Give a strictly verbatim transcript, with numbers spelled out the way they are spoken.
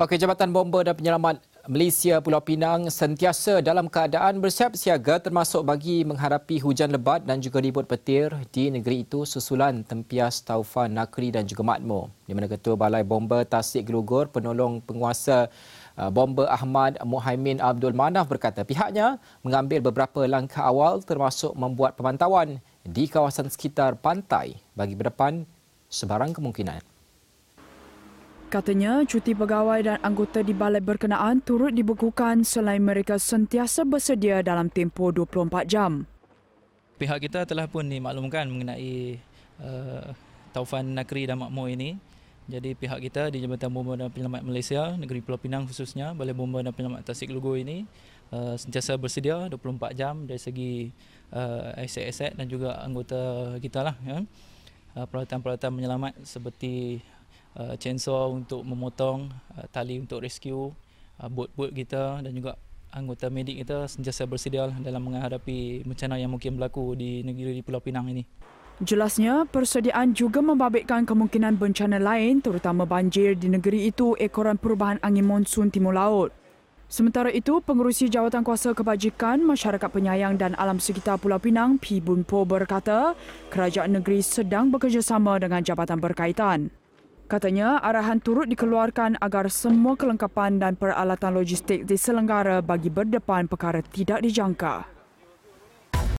Okey, Jabatan Bomba dan Penyelamat Malaysia Pulau Pinang sentiasa dalam keadaan bersiap siaga termasuk bagi menghadapi hujan lebat dan juga ribut petir di negeri itu susulan tempias Taufan Nakri dan juga Matmo. Di mana Ketua Balai Bomba Tasek Gelugor, penolong penguasa bomba Ahmad Muhaimin Abdul Manaf berkata pihaknya mengambil beberapa langkah awal termasuk membuat pemantauan di kawasan sekitar pantai bagi berdepan sebarang kemungkinan. Katanya, cuti pegawai dan anggota di balai berkenaan turut dibekukan selain mereka sentiasa bersedia dalam tempoh dua puluh empat jam. Pihak kita telah pun dimaklumkan mengenai uh, Taufan Nakri dan Matmo ini. Jadi pihak kita di Jabatan Bomba dan Penyelamat Malaysia, negeri Pulau Pinang khususnya, Balai Bomba dan Penyelamat Tasek Gelugor ini uh, sentiasa bersedia dua puluh empat jam dari segi uh, aset-aset dan juga anggota kita lah, ya. uh, peralatan-peralatan penyelamat seperti Uh, chainsaw untuk memotong, uh, tali untuk rescue, uh, bot-bot kita dan juga anggota medik kita sentiasa bersedia dalam menghadapi bencana yang mungkin berlaku di negeri di Pulau Pinang ini. Jelasnya, persediaan juga membabitkan kemungkinan bencana lain terutama banjir di negeri itu ekoran perubahan angin monsun timur laut. Sementara itu, Pengerusi Jawatan Kuasa Kebajikan, Masyarakat Penyayang dan Alam Sekitar Pulau Pinang P. Bunpo berkata, kerajaan negeri sedang bekerjasama dengan jabatan berkaitan. Katanya, arahan turut dikeluarkan agar semua kelengkapan dan peralatan logistik diselenggara bagi berdepan perkara tidak dijangka.